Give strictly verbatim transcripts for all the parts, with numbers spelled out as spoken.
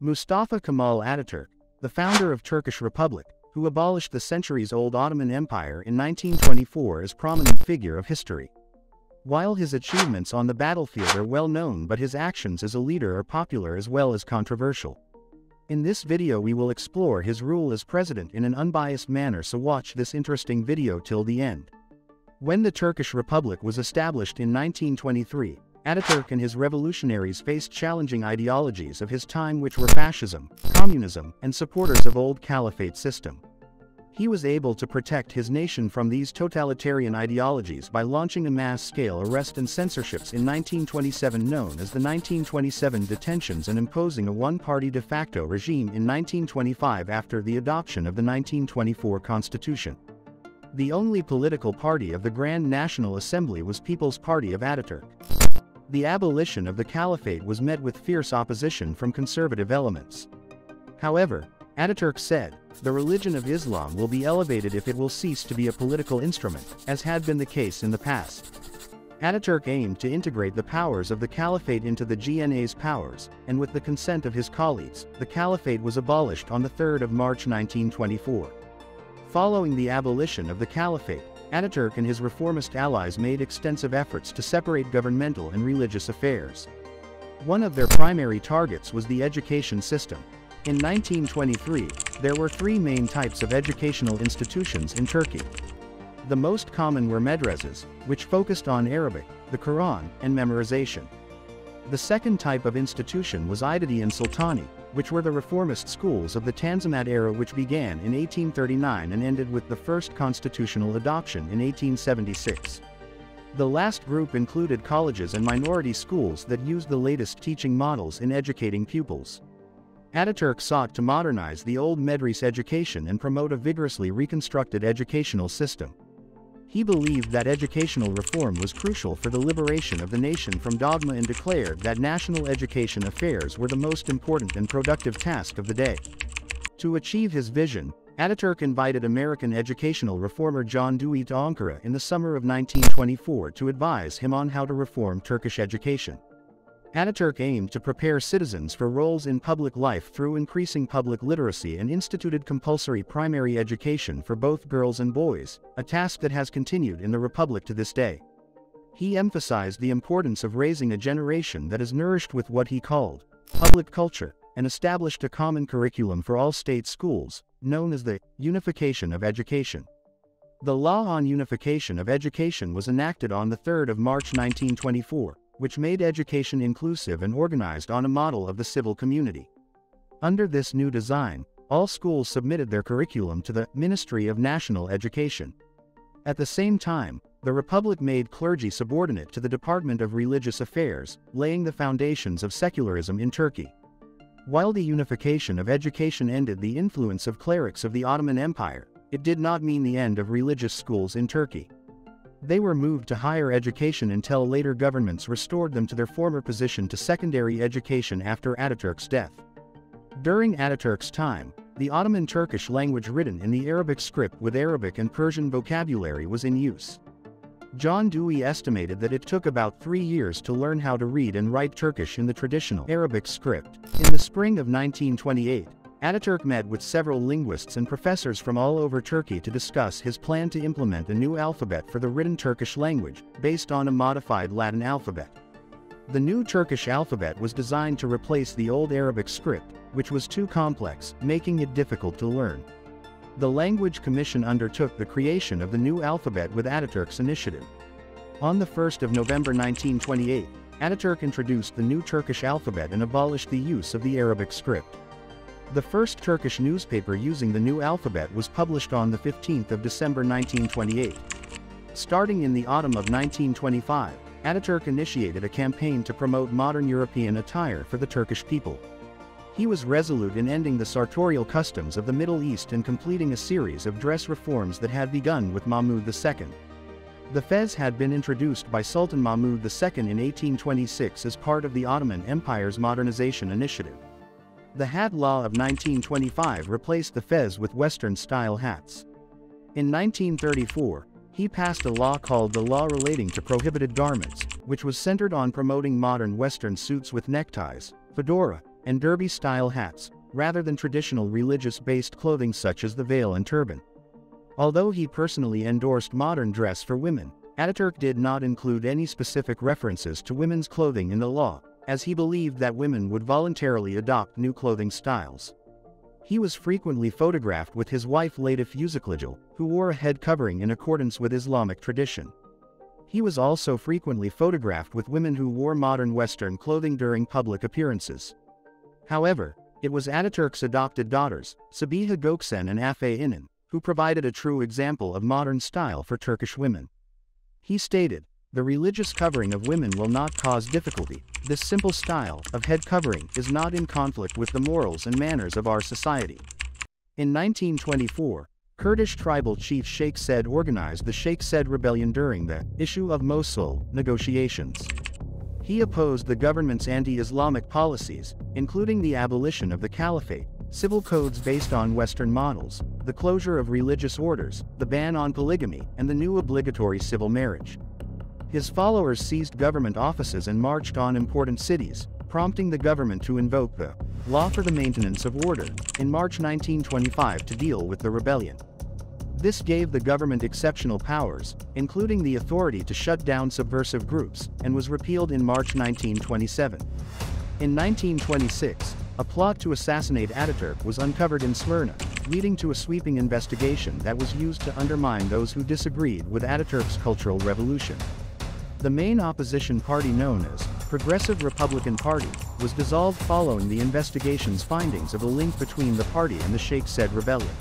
Mustafa Kemal Atatürk, the founder of Turkish Republic, who abolished the centuries-old Ottoman Empire in nineteen twenty-four, is a prominent figure of history. While his achievements on the battlefield are well known, but his actions as a leader are popular as well as controversial. In this video we will explore his rule as president in an unbiased manner, so watch this interesting video till the end. When the Turkish Republic was established in nineteen twenty-three, Atatürk and his revolutionaries faced challenging ideologies of his time, which were fascism, communism, and supporters of old Caliphate system. He was able to protect his nation from these totalitarian ideologies by launching a mass-scale arrest and censorships in nineteen twenty-seven known as the nineteen twenty-seven detentions, and imposing a one-party de facto regime in nineteen twenty-five after the adoption of the nineteen twenty-four constitution. The only political party of the Grand National Assembly was People's Party of Atatürk. The abolition of the Caliphate was met with fierce opposition from conservative elements. However, Atatürk said, "The religion of Islam will be elevated if it will cease to be a political instrument, as had been the case in the past." Atatürk aimed to integrate the powers of the Caliphate into the G N A's powers, and with the consent of his colleagues, the Caliphate was abolished on the third of March nineteen twenty-four. Following the abolition of the Caliphate, Atatürk and his reformist allies made extensive efforts to separate governmental and religious affairs. One of their primary targets was the education system. In nineteen twenty-three, there were three main types of educational institutions in Turkey. The most common were medreses, which focused on Arabic, the Quran, and memorization. The second type of institution was Idadi and Sultani, which were the reformist schools of the Tanzimat era, which began in eighteen thirty-nine and ended with the first constitutional adoption in eighteen seventy-six. The last group included colleges and minority schools that used the latest teaching models in educating pupils. Atatürk sought to modernize the old medrese education and promote a vigorously reconstructed educational system. He believed that educational reform was crucial for the liberation of the nation from dogma and declared that national education affairs were the most important and productive task of the day. To achieve his vision, Atatürk invited American educational reformer John Dewey to Ankara in the summer of nineteen twenty-four to advise him on how to reform Turkish education. Atatürk aimed to prepare citizens for roles in public life through increasing public literacy and instituted compulsory primary education for both girls and boys, a task that has continued in the Republic to this day. He emphasized the importance of raising a generation that is nourished with what he called public culture, and established a common curriculum for all state schools, known as the Unification of Education. The Law on Unification of Education was enacted on the third of March nineteen twenty-four. Which made education inclusive and organized on a model of the civil community. Under this new design, all schools submitted their curriculum to the Ministry of National Education. At the same time, the Republic made clergy subordinate to the Department of Religious Affairs, laying the foundations of secularism in Turkey. While the unification of education ended the influence of clerics of the Ottoman Empire, it did not mean the end of religious schools in Turkey. They were moved to higher education until later governments restored them to their former position to secondary education after Atatürk's death. During Atatürk's time, the Ottoman Turkish language written in the Arabic script with Arabic and Persian vocabulary was in use. John Dewey estimated that it took about three years to learn how to read and write Turkish in the traditional Arabic script. In the spring of nineteen twenty-eight, Atatürk met with several linguists and professors from all over Turkey to discuss his plan to implement a new alphabet for the written Turkish language, based on a modified Latin alphabet. The new Turkish alphabet was designed to replace the old Arabic script, which was too complex, making it difficult to learn. The Language Commission undertook the creation of the new alphabet with Atatürk's initiative. On the first of November nineteen twenty-eight, Atatürk introduced the new Turkish alphabet and abolished the use of the Arabic script. The first Turkish newspaper using the new alphabet was published on the fifteenth of December nineteen twenty-eight. Starting in the autumn of nineteen twenty-five, Atatürk initiated a campaign to promote modern European attire for the Turkish people. He was resolute in ending the sartorial customs of the Middle East and completing a series of dress reforms that had begun with Mahmud the Second. The fez had been introduced by Sultan Mahmud the Second in eighteen twenty-six as part of the Ottoman Empire's modernization initiative. The hat law of nineteen twenty-five replaced the fez with Western-style hats. In nineteen thirty-four, he passed a law called the Law Relating to Prohibited Garments, which was centered on promoting modern Western suits with neckties, fedora, and derby-style hats, rather than traditional religious-based clothing such as the veil and turban. Although he personally endorsed modern dress for women, Atatürk did not include any specific references to women's clothing in the law, as he believed that women would voluntarily adopt new clothing styles. He was frequently photographed with his wife Latife Uşaklıgil, who wore a head covering in accordance with Islamic tradition. He was also frequently photographed with women who wore modern Western clothing during public appearances. However, it was Atatürk's adopted daughters, Sabiha Gökçen and Afet Inan, who provided a true example of modern style for Turkish women. He stated, "The religious covering of women will not cause difficulty. This simple style of head covering is not in conflict with the morals and manners of our society." In nineteen twenty-four, Kurdish tribal chief Sheikh Said organized the Sheikh Said Rebellion during the issue of Mosul negotiations. He opposed the government's anti-Islamic policies, including the abolition of the Caliphate, civil codes based on Western models, the closure of religious orders, the ban on polygamy, and the new obligatory civil marriage. His followers seized government offices and marched on important cities, prompting the government to invoke the Law for the Maintenance of Order in March nineteen twenty-five to deal with the rebellion. This gave the government exceptional powers, including the authority to shut down subversive groups, and was repealed in March nineteen twenty-seven. In nineteen twenty-six, a plot to assassinate Atatürk was uncovered in Smyrna, leading to a sweeping investigation that was used to undermine those who disagreed with Atatürk's Cultural Revolution. The main opposition party, known as Progressive Republican Party, was dissolved following the investigation's findings of a link between the party and the Sheikh Said Rebellion.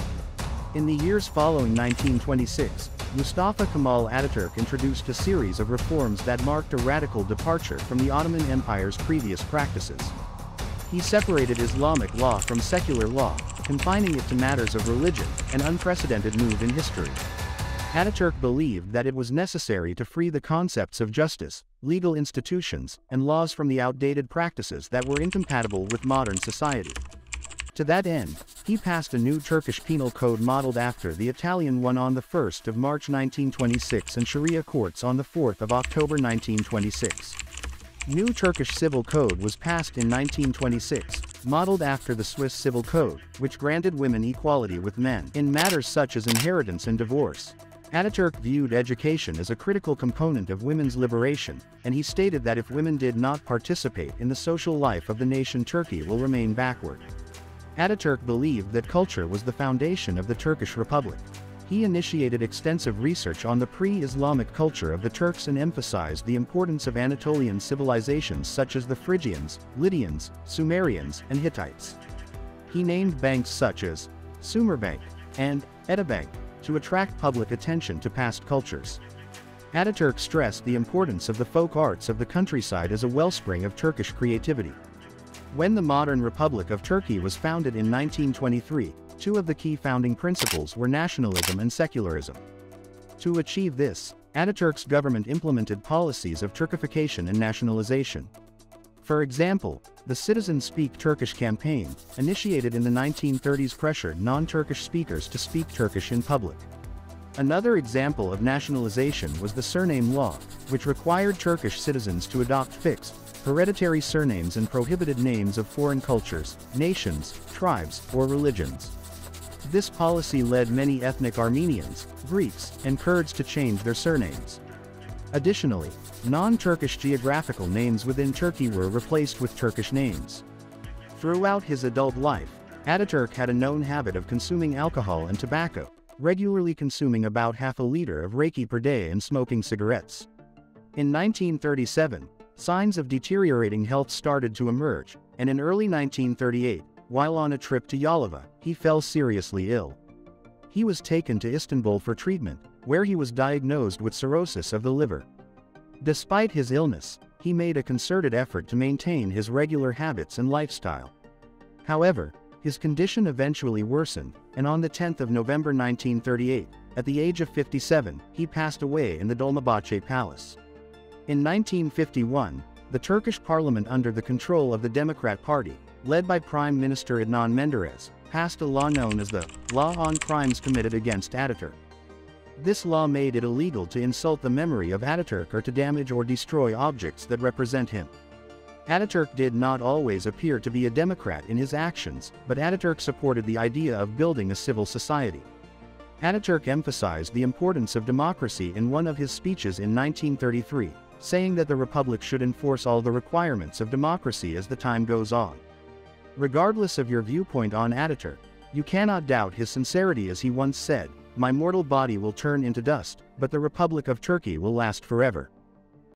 In the years following nineteen twenty-six, Mustafa Kemal Atatürk introduced a series of reforms that marked a radical departure from the Ottoman Empire's previous practices. He separated Islamic law from secular law, confining it to matters of religion, an unprecedented move in history. Atatürk believed that it was necessary to free the concepts of justice, legal institutions, and laws from the outdated practices that were incompatible with modern society. To that end, he passed a new Turkish penal code modeled after the Italian one on the first of March nineteen twenty-six and Sharia courts on the fourth of October nineteen twenty-six. New Turkish Civil Code was passed in nineteen twenty-six, modeled after the Swiss Civil Code, which granted women equality with men in matters such as inheritance and divorce. Atatürk viewed education as a critical component of women's liberation, and he stated that if women did not participate in the social life of the nation, Turkey will remain backward. Atatürk believed that culture was the foundation of the Turkish Republic. He initiated extensive research on the pre-Islamic culture of the Turks and emphasized the importance of Anatolian civilizations such as the Phrygians, Lydians, Sumerians, and Hittites. He named banks such as Sumerbank and Edabank to attract public attention to past cultures. Atatürk stressed the importance of the folk arts of the countryside as a wellspring of Turkish creativity. When the modern Republic of Turkey was founded in nineteen twenty-three, two of the key founding principles were nationalism and secularism. To achieve this, Atatürk's government implemented policies of Turkification and nationalization. For example, the Citizens Speak Turkish campaign, initiated in the nineteen thirties, pressured non-Turkish speakers to speak Turkish in public. Another example of nationalization was the surname law, which required Turkish citizens to adopt fixed, hereditary surnames and prohibited names of foreign cultures, nations, tribes, or religions. This policy led many ethnic Armenians, Greeks, and Kurds to change their surnames. Additionally, non-Turkish geographical names within Turkey were replaced with Turkish names. Throughout his adult life, Atatürk had a known habit of consuming alcohol and tobacco, regularly consuming about half a liter of raki per day and smoking cigarettes. In nineteen thirty-seven, signs of deteriorating health started to emerge, and in early nineteen thirty-eight, while on a trip to Yalova, he fell seriously ill. He was taken to Istanbul for treatment, where he was diagnosed with cirrhosis of the liver. Despite his illness, he made a concerted effort to maintain his regular habits and lifestyle. However, his condition eventually worsened, and on the tenth of November nineteen thirty-eight, at the age of fifty-seven, he passed away in the Dolmabahçe Palace. In nineteen fifty-one, the Turkish parliament, under the control of the Democrat Party, led by Prime Minister Adnan Menderes, passed a law known as the Law on Crimes Committed Against Atatürk. This law made it illegal to insult the memory of Atatürk or to damage or destroy objects that represent him. Atatürk did not always appear to be a democrat in his actions, but Atatürk supported the idea of building a civil society. Atatürk emphasized the importance of democracy in one of his speeches in nineteen thirty-three, saying that the republic should enforce all the requirements of democracy as the time goes on. Regardless of your viewpoint on Atatürk, you cannot doubt his sincerity, as he once said, "My mortal body will turn into dust, but the Republic of Turkey will last forever."